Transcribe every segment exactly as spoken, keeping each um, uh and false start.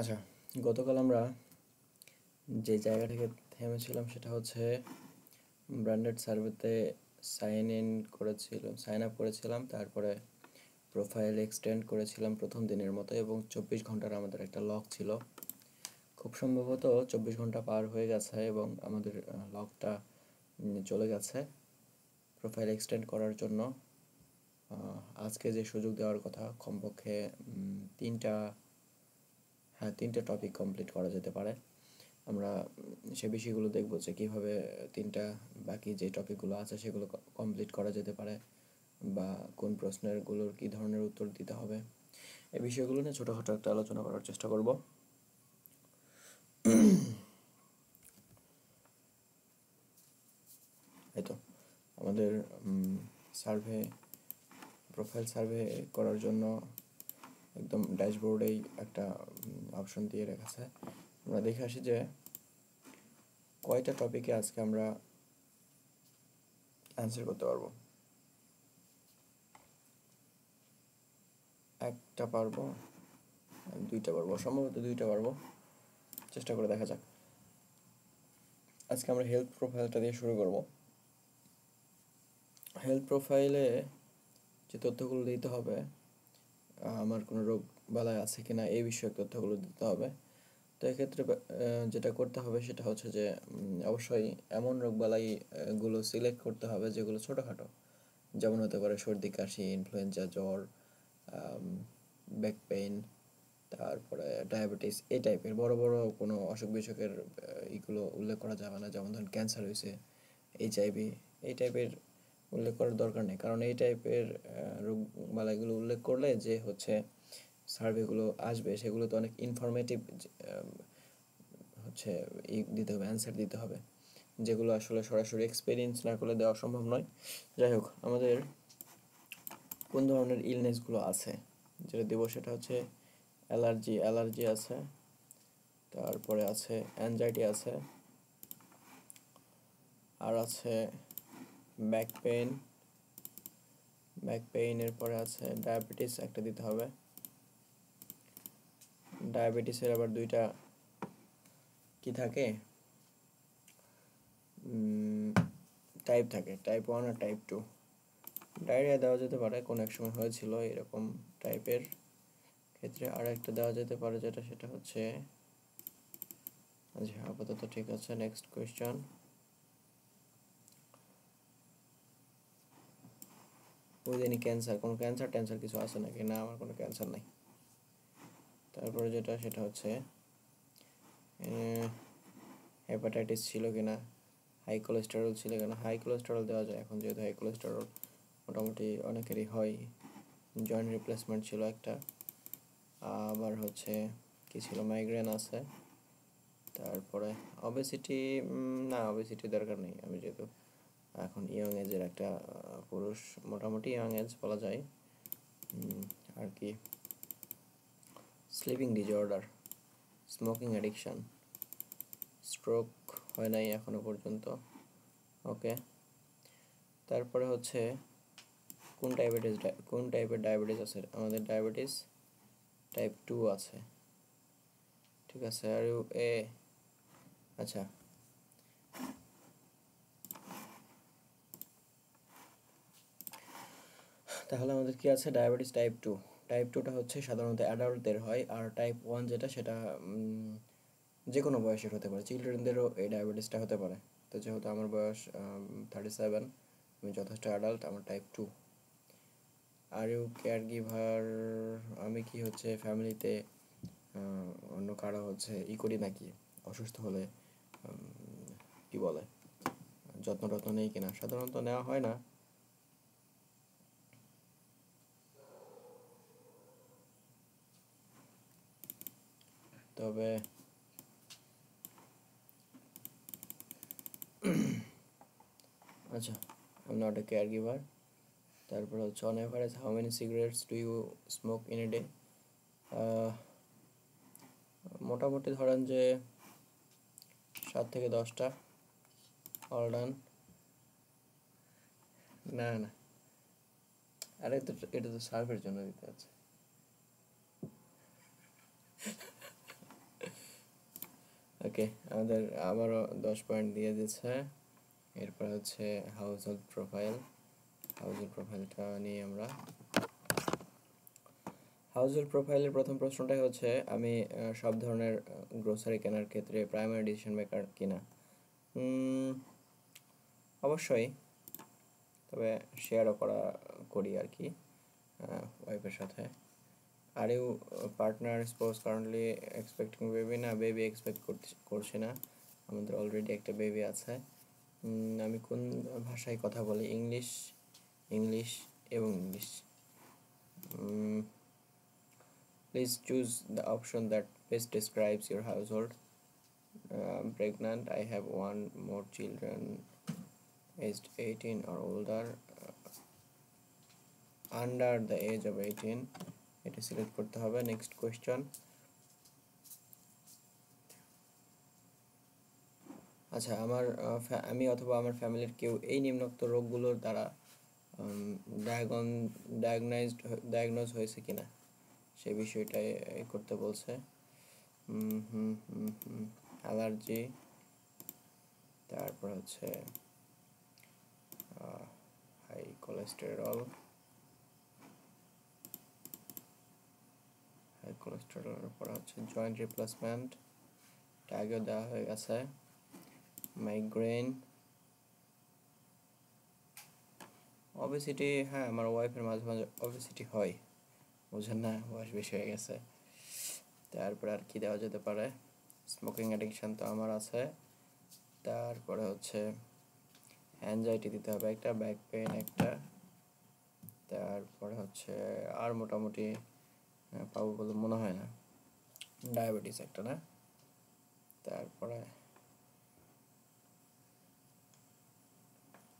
আচ্ছা, গতকাল আমরা যে জায়গা থেকে থেমেছিলাম সেটা হচ্ছে ব্র্যান্ডেড সার্ভেতে সাইন ইন করেছিলাম, সাইন আপ করেছিলাম, তারপরে প্রোফাইল এক্সটেন্ড করেছিলাম প্রথম দিনের মতো, এবং চব্বিশ ঘন্টার আমাদের একটা লক ছিল। খুব সম্ভবত চব্বিশ ঘন্টা পার হয়ে গেছে এবং আমাদের লকটা চলে গেছে প্রোফাইল এক্সটেন্ড করার জন্য। আজকে যে সুযোগ দেওয়ার কথা, কমপক্ষে তিনটা হ্যাঁ তিনটা টপিক কমপ্লিট করা যেতে পারে। আমরা সে বিষয়গুলো দেখব যে কীভাবে তিনটা বাকি যে টপিকগুলো আছে সেগুলো কমপ্লিট করা যেতে পারে, বা কোন প্রশ্নেরগুলোর কী ধরনের উত্তর দিতে হবে। এই বিষয়গুলো নিয়ে ছোটোখাটো একটা আলোচনা করার চেষ্টা করব। এই তো আমাদের সার্ভে, প্রোফাইল সার্ভে করার জন্য একদম ড্যাশবোর্ডেই একটা অপশন দিয়ে রেখেছে। আমরা দেখে আসি যে কয়টা টপিকে আজকে আমরা অ্যান্সার করতে পারবো। একটা পারবো, দুইটা পারবো, সম্ভবত দুইটা পারবো, চেষ্টা করে দেখা যাক। আজকে আমরা হেলথ প্রোফাইলটা দিয়ে শুরু করব। হেলথ প্রোফাইলে যে তথ্যগুলো দিতে হবে, আমার কোনো রোগ বালাই আছে কিনা এই বিষয়ক তথ্যগুলো দিতে হবে। তো এক্ষেত্রে যেটা করতে হবে সেটা হচ্ছে যে অবশ্যই এমন রোগবালাইগুলো সিলেক্ট করতে হবে যেগুলো ছোটোখাটো, যেমন হতে পারে সর্দি কাশি, ইনফ্লুয়েঞ্জা, জ্বর, ব্যাক পেইন, তারপরে ডায়াবেটিস, এই টাইপের বড় বড় কোনো অসুখ বিসুখের এইগুলো উল্লেখ করা যাবে না। যেমন ধরুন ক্যান্সার হয়েছে, এইচআইভি, এই টাইপের উল্লেখ করার দরকার নেই, কারণ এই টাইপের রোগবালাইগুলো উল্লেখ করলে যে হচ্ছে সার্ভেগুলো আসবে সেগুলো তো অনেক ইনফরমেটিভ হচ্ছে ই দিতে হবে, অ্যান্সার দিতে হবে, যেগুলো আসলে সরাসরি এক্সপিরিয়েন্স না করলে দেওয়া সম্ভব নয়। যাই হোক, আমাদের কোন ধরনের ইলনেসগুলো আছে যেটা দেবো সেটা হচ্ছে অ্যালার্জি, অ্যালার্জি আছে, তারপরে আছে অ্যাংজাইটি আছে, আর আছে ব্যাক পেইন, ব্যাক পেইনের পরে আছে ডায়াবেটিস, একটা দিতে হবে। ডায়াবেটিসের আবার দুইটা কি থাকে, টাইপ থাকে, টাইপ ওয়ান আর টাইপ টু। ডায়রিয়া দেওয়া যেতে পারে, কোন এক সময় হয়েছিল এরকম টাইপের ক্ষেত্রে। আর একটা দেওয়া যেতে পারে যেটা সেটা হচ্ছে, আচ্ছা আপাতত ঠিক আছে। নেক্সট কোয়েশ্চন, উইদিনই ক্যান্সার, কোনো ক্যান্সার ট্যান্সার কিছু আছে নাকি, না আমার কোনো ক্যান্সার নাই। তারপরে যেটা সেটা হচ্ছে হেপাটাইটিস ছিল কিনা, হাই কোলেস্টেরল ছিল কিনা। হাই কোলেস্টেরল দেওয়া যায় এখন, যেহেতু হাই কোলেস্টেরল মোটামুটি অনেকেরই হয়। জয়েন্ট রিপ্লেসমেন্ট ছিল একটা, আবার হচ্ছে কি ছিল, মাইগ্রেন আছে, তারপরে অবেসিটি, না অবেসিটি দরকার নেই, আমি যেহেতু এখন ইয়ং এজের একটা পুরুষ, মোটামুটি ইয়ং এজ বলা যায় আর কি। Sleeping disorder, smoking addiction, stroke হয় নাই এখনও পর্যন্ত, ওকে। তারপরে হচ্ছে কোন ডায়াবেটিস, কোন টাইপের ডায়াবেটিস আছে আমাদের, ডায়াবেটিস টাইপ টু আছে, ঠিক আছে। আর ইউ এ, আচ্ছা তাহলে আমাদের কি আছে, ডায়াবেটিস টাইপ টু। টাইপ টুটা হচ্ছে সাধারণত অ্যাডাল্টদের হয়, আর টাইপ ওয়ান যেটা সেটা যে কোনো বয়সের হতে পারে, চিলড্রেনদেরও এই ডায়াবেটিসটা হতে পারে। তো যেহেতু আমার বয়স থার্টি সেভেন, আমি যথেষ্ট অ্যাডাল্ট, আমার type two. Are you caregiver, আমি কি হচ্ছে ফ্যামিলিতে অন্য কারো হচ্ছে ই করি নাকি, অসুস্থ হলে কি বলে যত্ন টত্ন নেই কিনা, সাধারণত নেওয়া হয় না। তবে আচ্ছা, I am not a care giver. তারপরে হচ্ছে on average how many cigarettes do you smoke in a day, মোটামুটি ধরেন যে সাত থেকে দশটা। অল ডান, না না আরে তো এটা তো সার্ভের জন্য দিতে আছে। ওকে আমাদের আবারো ten পয়েন্ট দিয়ে দিয়েছে এরপর হচ্ছে হাউজহোল্ড প্রোফাইল হাউজহোল্ড প্রোফাইলটা নিয়ে আমরা হাউজহোল্ড প্রোফাইলের প্রথম প্রশ্নটাই হচ্ছে আমি সব ধরনের গ্রোসারি কেনার ক্ষেত্রে প্রাইমারি ডিসিশন মেকার কিনা অবশ্যই তবে শেয়ারও করা করি আর কি ওয়াইফের সাথে Are you uh, partner spouse currently expecting baby na baby expect করছে না আমাদের already একটা baby আছে আমি কোন ভাষায় কথা বলি english english এবং english please choose the option that best describes your household uh, I'm pregnant I have one more children aged eighteen or older uh, under the age of eighteen এটা select করতে হবে next question আচ্ছা আমার আমি অথবা আমার ফ্যামিলির কেউ এই নিম্নোক্ত রোগগুলোর দ্বারা ডায়াগনজড ডায়াগনোজ হয়েছে কিনা সেই বিষয়টা করতে বলছে হুম হুম অ্যালার্জি তারপর হচ্ছে হাই কোলেস্টেরল কোলেস্টেরল এর পর আছে জয়েন্ট রিপ্লেসমেন্ট টাগো দা হয়ে গেছে মাইগ্রেন ওবেসিটি হ্যাঁ আমার ওয়াইফের মাঝে মাঝে ওবেসিটি হয় বুঝেন না বয়স বেশি হয়ে গেছে তারপর আর কি দেওয়া যেতে পারে স্মোকিং অ্যাডিকশন তো আমার আছে তারপরে হচ্ছে অ্যাংজাইটি দিতে হবে একটা ব্যাক পেইন একটা তারপরে হচ্ছে আর মোটামুটি পাবো বলে মনে হয় না ডায়াবেটিস একটা না তারপরে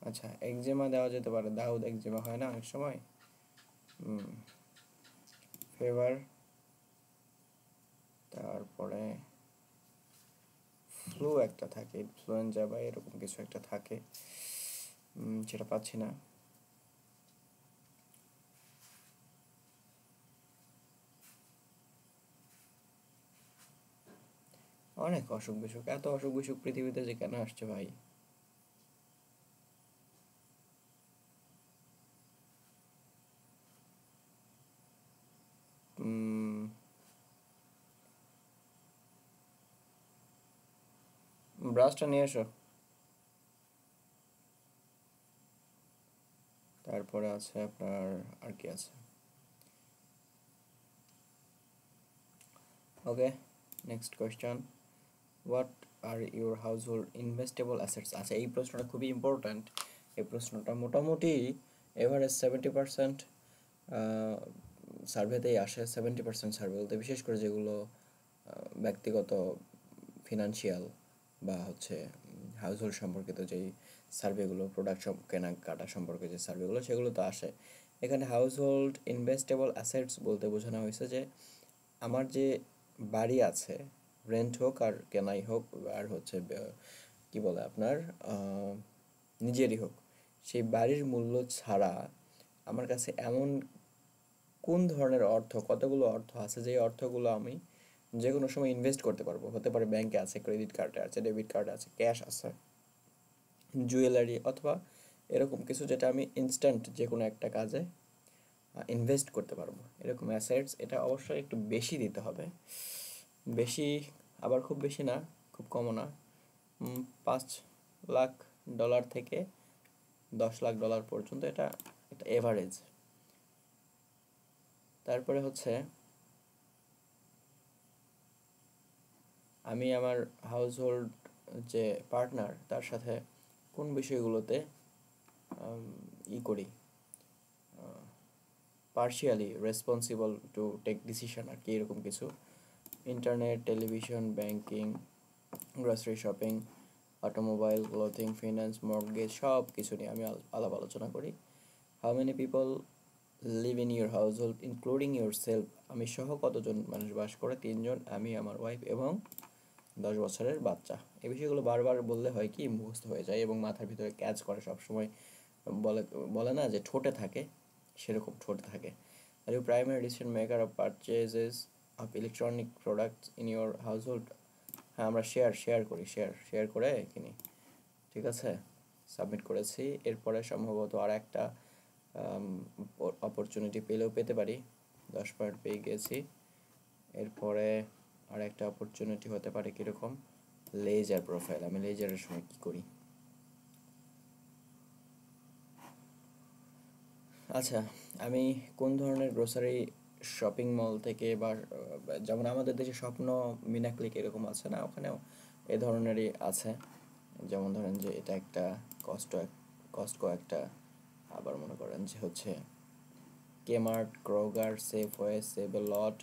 আচ্ছা একজিমা দেওয়া যেতে পারে দাউদ একজিমা হয় না অনেক সময় হুম ফেভার তারপরে ফ্লু একটা থাকে ইনফ্লুয়েঞ্জা বা এরকম কিছু একটা থাকে সেটা পাচ্ছি না অনেক অসুখ বিসুখ এত অসুখ বিসুখ পৃথিবীতে যে কেন আসছে ভাই ব্রাশটা নিয়ে এসো তারপরে আছে আপনার আর কি আছে okay next question What are your household investable assets? আচ্ছা এই প্রশ্নটা খুবই ইম্পর্ট্যান্ট এই প্রশ্নটা মোটামুটি এভারেজ seventy percent সার্ভেতেই আসে seventy percent সার্ভে বলতে বিশেষ করে যেগুলো ব্যক্তিগত ফিনান্সিয়াল বা হচ্ছে হাউসহোল্ড সম্পর্কিত যেই সার্ভেগুলো প্রোডাক্ট কেনাকাটা সম্পর্কে যে সার্ভেগুলো সেগুলো তো আসে এখানে হাউসহোল্ড ইনভেস্টেবল অ্যাসেটস বলতে বোঝানো হয়েছে যে আমার যে বাড়ি আছে রেন্ট হোক আর কেনাই হোক আর হচ্ছে কি বলে আপনার নিজেরই হোক সেই বাড়ির মূল্য ছাড়া আমার কাছে এমন কোন ধরনের অর্থ কতগুলো অর্থ আছে যে অর্থগুলো আমি যে কোনো সময় ইনভেস্ট করতে পারবো হতে পারে ব্যাংকে আছে ক্রেডিট কার্ডে আছে ডেবিট কার্ডে আছে ক্যাশ আছে জুয়েলারি অথবা এরকম কিছু যেটা আমি ইনস্ট্যান্ট যে কোনো একটা কাজে ইনভেস্ট করতে পারবো এরকম অ্যাসেটস এটা অবশ্যই একটু বেশি দিতে হবে বেশি আবার খুব বেশি না খুব কম না পাঁচ লাখ ডলার থেকে দশ লাখ ডলার পর্যন্ত এটা এটা এভারেজ তারপরে হচ্ছে আমি আমার হাউসহোল্ড যে পার্টনার তার সাথে কোন বিষয়গুলোতে ই করি partially responsible to take decision আর কি এরকম কিছু Internet, television, banking, grocery shopping, automobile, clothing, finance, mortgage, shop, কিছু নিয়ে আমি আলাপ আলোচনা করি How many people live in your household, including yourself? আমি সহ কতজন মানুষ বাস করে তিনজন আমি আমার ওয়াইফ এবং দশ বছরের বাচ্চা এই বিষয়গুলো বারবার বললে হয় কি মুখস্থ হয়ে যায় এবং মাথার ভিতরে ক্যাচ করে সবসময় বলে বলে না যে ঠোঁটে থাকে সেরকম ঠোঁট থাকে are you primary decision maker of purchases of electronic products in your household হ্যাঁ আমরা শেয়ার শেয়ার করি শেয়ার শেয়ার করে কিনি ঠিক আছে সাবমিট করেছি এরপরে সম্ভবত আর একটা অপরচুনিটি পেলেও পেতে পারি দশ পয়েন্ট পেয়ে গেছি এরপরে আর একটা অপরচুনিটি হতে পারে কি রকম লেজার প্রোফাইল আমি লেজারের সময় কি করি আচ্ছা আমি কোন ধরনের গ্রোসারি শপিং মল থেকে বা যেমন আমাদের দেশে স্বপ্ন মিনা ক্লিক এরকম আছে না ওখানেও এই ধরনেরই আছে যেমন ধরেন যে এটা একটা কস্ট কস্টকো একটা আবার মনে করেন যে হচ্ছে Kmart Kroger Safeway save a lot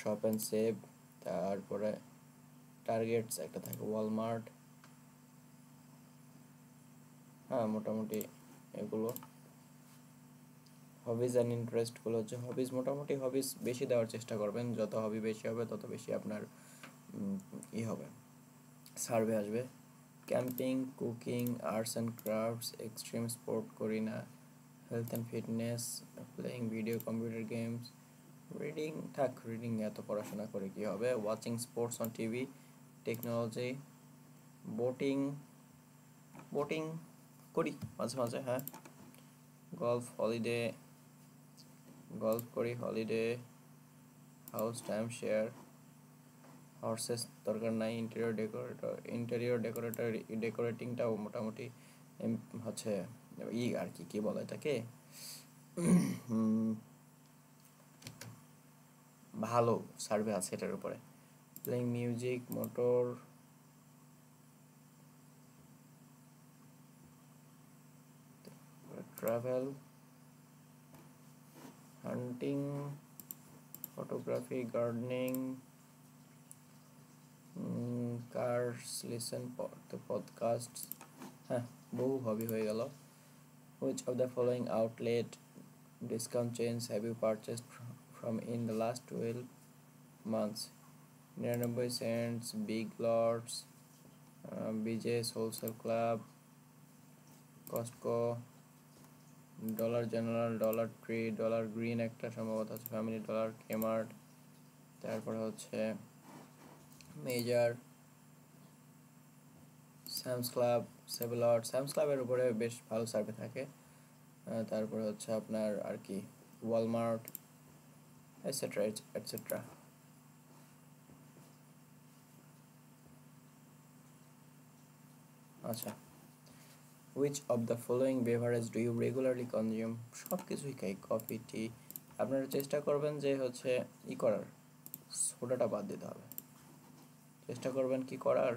shop and save তারপরে টার্গেটস একটা থাকে ওয়ালমার্ট হ্যাঁ মোটামুটি এগুলো হবিজ অ্যান্ড ইন্টারেস্টগুলো হচ্ছে হবিজ মোটামুটি হবিজ বেশি দেওয়ার চেষ্টা করবেন যত হবি বেশি হবে তত বেশি আপনার ই হবে সার্ভে আসবে camping cooking arts and crafts extreme sport করি না health and fitness playing video computer games reading থাক রিডিং এত পড়াশোনা করে কী হবে watching sports on TV technology boating boating করি মাঝে মাঝে হ্যাঁ গল্ফ হলিডে গল্ফ করি holiday house time share horses দরকার নাই ইন্টেরিয়র ডেকোরেটর ইন্টেরিয়র ডেকোরেটর ডেকোরেটিংটাও মোটামুটি হচ্ছে ই আর কি কী বলে এটাকে ভালো সার্ভে আছে এটার উপরে playing music motor travel hunting photography gardening cars listen podcast হ্যাঁ বহু হবি হয়ে গেল which of the following outlet discount change have you purchased from in the last twelve months ninety cents big lots uh, B J's wholesale club Costco dollar general dollar tree dollar green একটা সম্ভবত আছে family dollar Kmart তারপরে হচ্ছে major Sam's club several lot Sam's club এর উপরে বেশ ভালো survey থাকে তারপরে হচ্ছে আপনার আর কি Walmart etc etc acha which of the following beverages do you regularly consume shob kichhui kai coffee tea apnara chesta korben je hocche I korar soda ta bad dite hobe chesta korben ki korar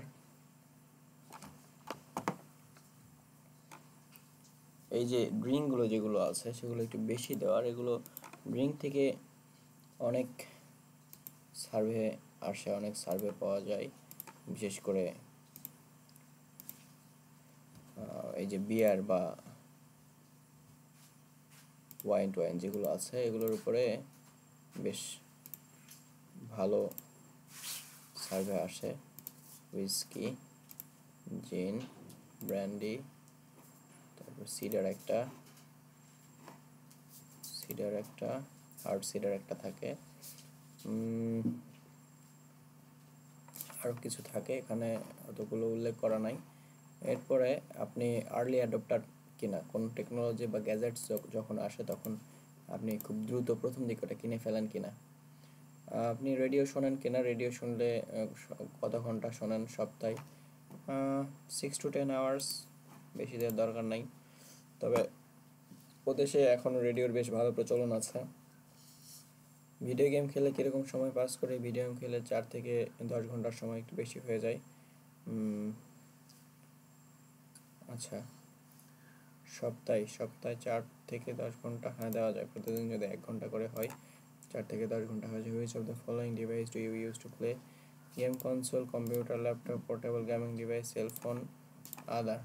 ei je drink gulo je gulo ache shegulo ekটু beshi dewar egulo drink theke অনেক survey আসে অনেক survey পাওয়া যায় বিশেষ করে এই যে বিয়ার বা ওয়াইন টোয়াইন যেগুলো আছে এগুলোর উপরে বেশ ভালো সার্ভে আসে হুইস্কি জিন ব্র্যান্ডি তারপর সিডার একটা সিডার একটা হার্ড সিডার একটা থাকে আরও কিছু থাকে এখানে অতগুলো উল্লেখ করা নাই এরপরে আপনি আর্লি অ্যাডপ্টার কিনা কোন টেকনোলজি বা গ্যাজেটস যখন আসে তখন আপনি খুব দ্রুত প্রথম দিকে ওটা কিনে ফেলেন কিনা আপনি রেডিও শোনেন কিনা রেডিও শুনলে কত ঘন্টা শোনেন সপ্তাহে সিক্স টু টেন আওয়ার্স বেশি দেওয়ার দরকার নাই তবে প্রদেশে এখন রেডিওর বেশ ভালো প্রচলন আছে ভিডিও গেম খেলে কীরকম সময় পাস করে ভিডিও গেম খেলে চার থেকে দশ ঘন্টার সময় একটু বেশি হয়ে যায় আচ্ছা সপ্তাহে সপ্তাহে চার থেকে দশ ঘন্টা হ্যাঁ দেওয়া যায় প্রতিদিন যদি এক ঘন্টা করে হয় চার থেকে দশ ঘন্টা হয়ে যায় which of the following device do you use to play game console computer laptop portable gaming device cellphone other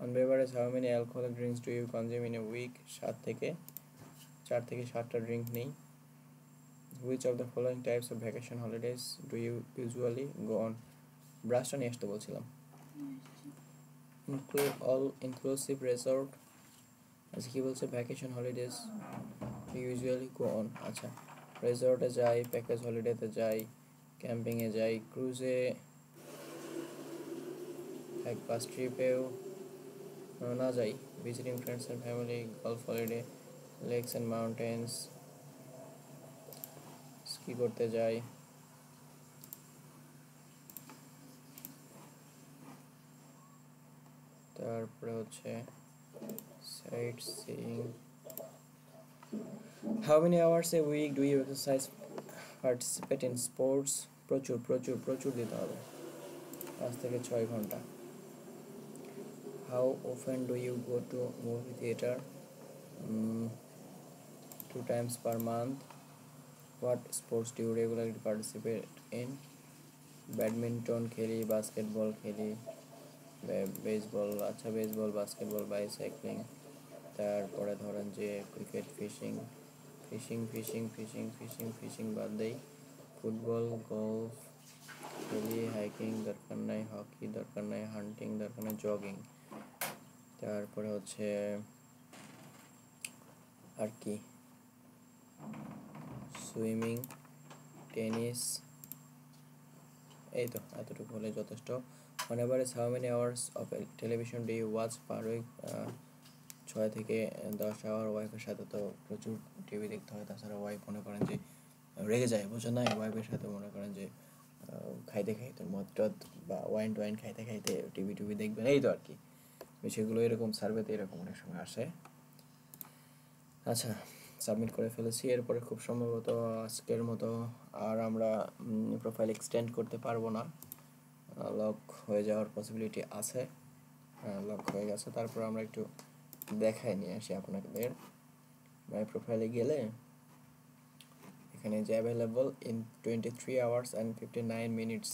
on beverage how many alcohol drinks do you consume in a week সাত থেকে চার থেকে সাতটা drink নেই which of the following types of vacation holidays do you usually go on ব্রাশটা নিয়ে আসতে বলছিলাম ইনক্লুড অল ইনক্লুসিভ রিসর্ট আচ্ছা কী বলছে vacation holidays usually go on আচ্ছা রিসর্টে যাই প্যাকেজ হলিডেতে যাই ক্যাম্পিং এ যাই, ক্রুজে একপাস ট্রিপেও না যাই, visiting friends and family, golf holiday, lakes and mountains, ski করতে যাই, তারপরে হচ্ছে sightseeing. How many hours a week do you exercise, participate in sports? প্রচুর প্রচুর প্রচুর দিতে হবে, পাঁচ থেকে ছয় ঘন্টা। How often do you go to movie theater? um, two times per month. What sports do you regularly participate in? Badminton খেলি, basketball খেলি, বেসবল, আচ্ছা বেসবল, বাস্কেটবল, বাইসাইক্লিং, তারপরে ধরেন যে cricket, fishing fishing fishing fishing fishing fishing বাদ দেই, football, golf খেলি, hiking দরকার নাই, হকি দরকার নাই, হান্টিং দরকার নাই, জগিং, তারপরে হচ্ছে আর কি সুইমিং, টেনিস, এই তো এতটুকু হলে যথেষ্ট। Whenever is how many hours of television do you watch per week? ছয় থেকে দশ আওয়ার। ওয়াইফের সাথে তো প্রচুর টিভি দেখতে হয়, তাছাড়া ওয়াইফ মনে করেন যে রেগে যায়, বোঝো না, ওয়াইফের সাথে মনে করেন যে খাইতে খাইতে মদ টদ বা ওয়াইন টোয়াইন খাইতে খাইতে টিভি টিভি দেখবেন, এই তো আর কি বিষয়গুলো এরকম সার্ভেতে এরকম অনেক সময় আসে। আচ্ছা সাবমিট করে ফেলেছি, এরপরে খুব সম্ভবত আজকের মতো আর আমরা প্রোফাইল এক্সটেন্ড করতে পারবো না, লক হয়ে যাওয়ার পসিবিলিটি আছে, লক হয়ে গেছে। তারপর আমরা একটু দেখাই নিয়ে আসি আপনাদের, মাই প্রোফাইলে গেলে এখানে যে available in twenty three hours and fifty nine minutes